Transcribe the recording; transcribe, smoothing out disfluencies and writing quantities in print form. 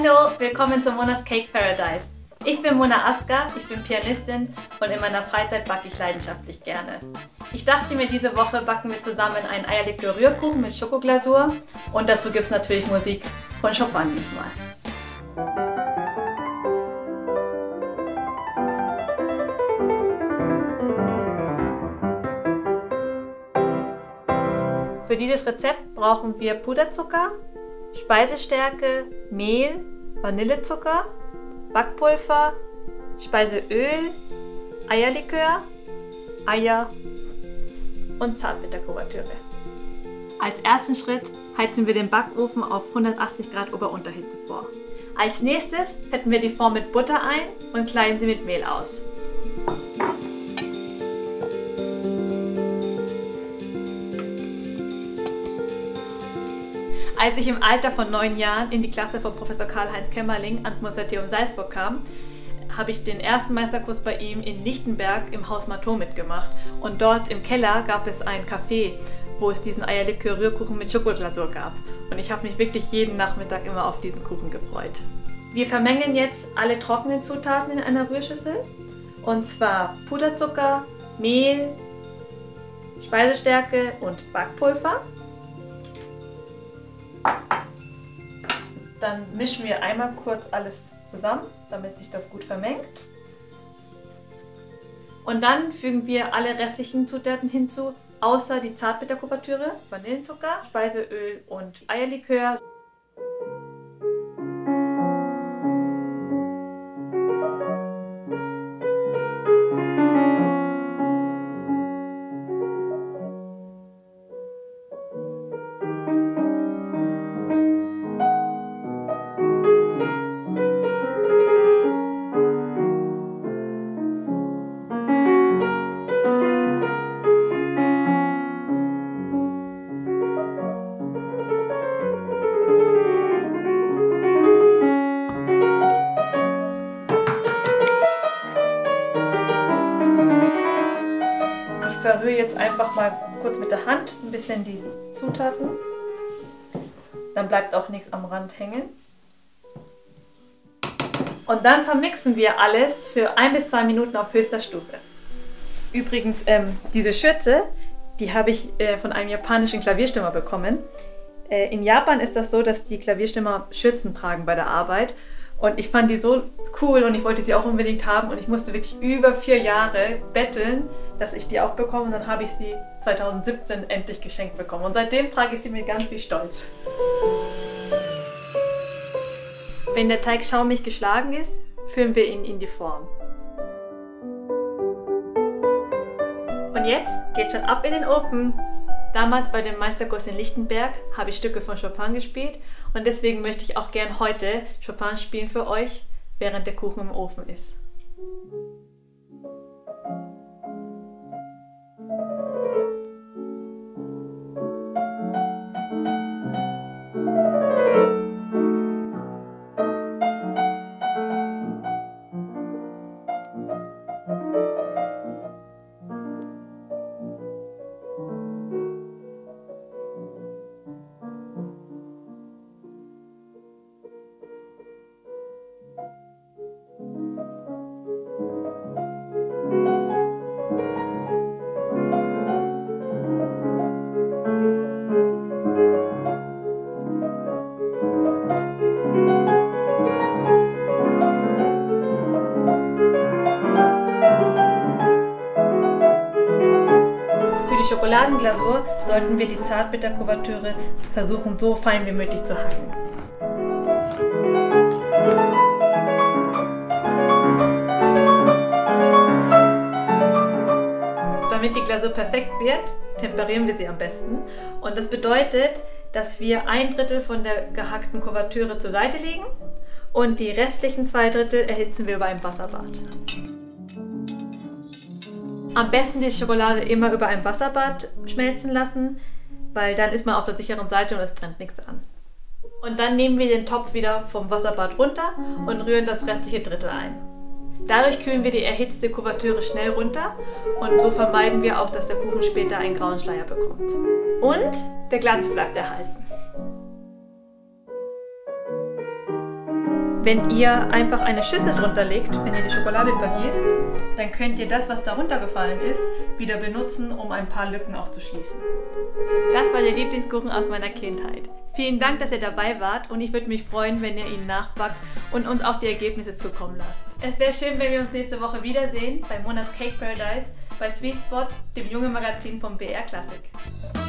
Hallo, willkommen zu Mona's Cake Paradise. Ich bin Mona Asuka, ich bin Pianistin und in meiner Freizeit backe ich leidenschaftlich gerne. Ich dachte mir, diese Woche backen wir zusammen einen Eierlikör-Rührkuchen mit Schokoglasur und dazu gibt es natürlich Musik von Chopin diesmal. Für dieses Rezept brauchen wir Puderzucker, Speisestärke, Mehl, Vanillezucker, Backpulver, Speiseöl, Eierlikör, Eier und Zartbitterkuvertüre. Als ersten Schritt heizen wir den Backofen auf 180 Grad Ober-Unterhitze vor. Als nächstes fetten wir die Form mit Butter ein und kleiden sie mit Mehl aus. Als ich im Alter von 9 Jahren in die Klasse von Professor Karl-Heinz Kämmerling ans Mozarteum Salzburg kam, habe ich den ersten Meisterkurs bei ihm in Lichtenberg im Haus Marteau mitgemacht. Und dort im Keller gab es ein Café, wo es diesen Eierlikör-Rührkuchen mit Schokoglasur gab. Und ich habe mich wirklich jeden Nachmittag immer auf diesen Kuchen gefreut. Wir vermengen jetzt alle trockenen Zutaten in einer Rührschüssel. Und zwar Puderzucker, Mehl, Speisestärke und Backpulver. Dann mischen wir einmal kurz alles zusammen, damit sich das gut vermengt. Und dann fügen wir alle restlichen Zutaten hinzu, außer die Zartbitterkuvertüre, Vanillezucker, Speiseöl und Eierlikör. Ich verrühre jetzt einfach mal kurz mit der Hand ein bisschen die Zutaten, dann bleibt auch nichts am Rand hängen. Und dann vermixen wir alles für 1 bis 2 Minuten auf höchster Stufe. Übrigens, diese Schürze, die habe ich von einem japanischen Klavierstimmer bekommen. In Japan ist das so, dass die Klavierstimmer Schürzen tragen bei der Arbeit. Und ich fand die so cool und ich wollte sie auch unbedingt haben und ich musste wirklich über 4 Jahre betteln, dass ich die auch bekomme und dann habe ich sie 2017 endlich geschenkt bekommen. Und seitdem trage ich sie mit ganz viel Stolz. Wenn der Teig schaumig geschlagen ist, füllen wir ihn in die Form. Und jetzt geht's schon ab in den Ofen. Damals bei dem Meisterkurs in Lichtenberg habe ich Stücke von Chopin gespielt und deswegen möchte ich auch gern heute Chopin spielen für euch, während der Kuchen im Ofen ist. Für die Schokoladenglasur sollten wir die Zartbitterkuvertüre versuchen, so fein wie möglich zu hacken. Damit die Glasur perfekt wird, temperieren wir sie am besten. Und das bedeutet, dass wir 1 Drittel von der gehackten Kuvertüre zur Seite legen und die restlichen 2 Drittel erhitzen wir über ein Wasserbad. Am besten die Schokolade immer über ein Wasserbad schmelzen lassen, weil dann ist man auf der sicheren Seite und es brennt nichts an. Und dann nehmen wir den Topf wieder vom Wasserbad runter und rühren das restliche Drittel ein. Dadurch kühlen wir die erhitzte Kuvertüre schnell runter und so vermeiden wir auch, dass der Kuchen später einen grauen Schleier bekommt. Und der Glanz bleibt erhalten. Wenn ihr einfach eine Schüssel drunter legt, wenn ihr die Schokolade übergießt, dann könnt ihr das, was darunter gefallen ist, wieder benutzen, um ein paar Lücken auch zu schließen. Das war der Lieblingskuchen aus meiner Kindheit. Vielen Dank, dass ihr dabei wart, und ich würde mich freuen, wenn ihr ihn nachbackt und uns auch die Ergebnisse zukommen lasst. Es wäre schön, wenn wir uns nächste Woche wiedersehen bei Mona's Cake Paradise, bei Sweet Spot, dem Junge Magazin vom BR-KLASSIK.